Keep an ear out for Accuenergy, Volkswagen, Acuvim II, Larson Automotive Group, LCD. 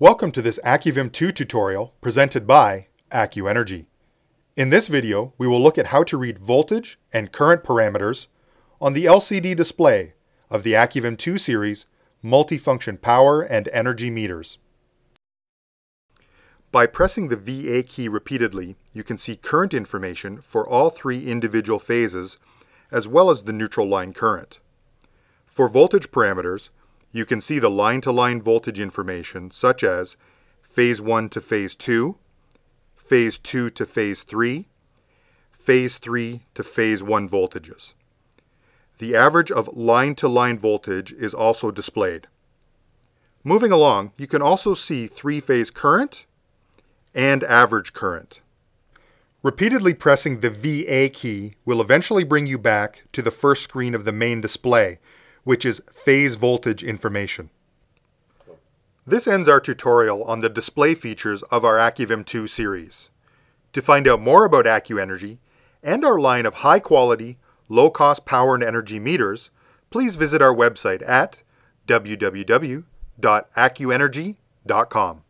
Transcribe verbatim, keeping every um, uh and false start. Welcome to this Acuvim two tutorial presented by Accuenergy. In this video, we will look at how to read voltage and current parameters on the L C D display of the Acuvim two series multifunction power and energy meters. By pressing the V A key repeatedly, you can see current information for all three individual phases, as well as the neutral line current. For voltage parameters, you can see the line-to-line voltage information such as phase one to phase two, phase two to phase three, phase three to phase one voltages. The average of line-to-line voltage is also displayed. Moving along, you can also see three-phase current and average current. Repeatedly pressing the V A key will eventually bring you back to the first screen of the main display, which is phase voltage information. This ends our tutorial on the display features of our Acuvim two series. To find out more about Accuenergy and our line of high-quality, low-cost power and energy meters, please visit our website at w w w dot accuenergy dot com.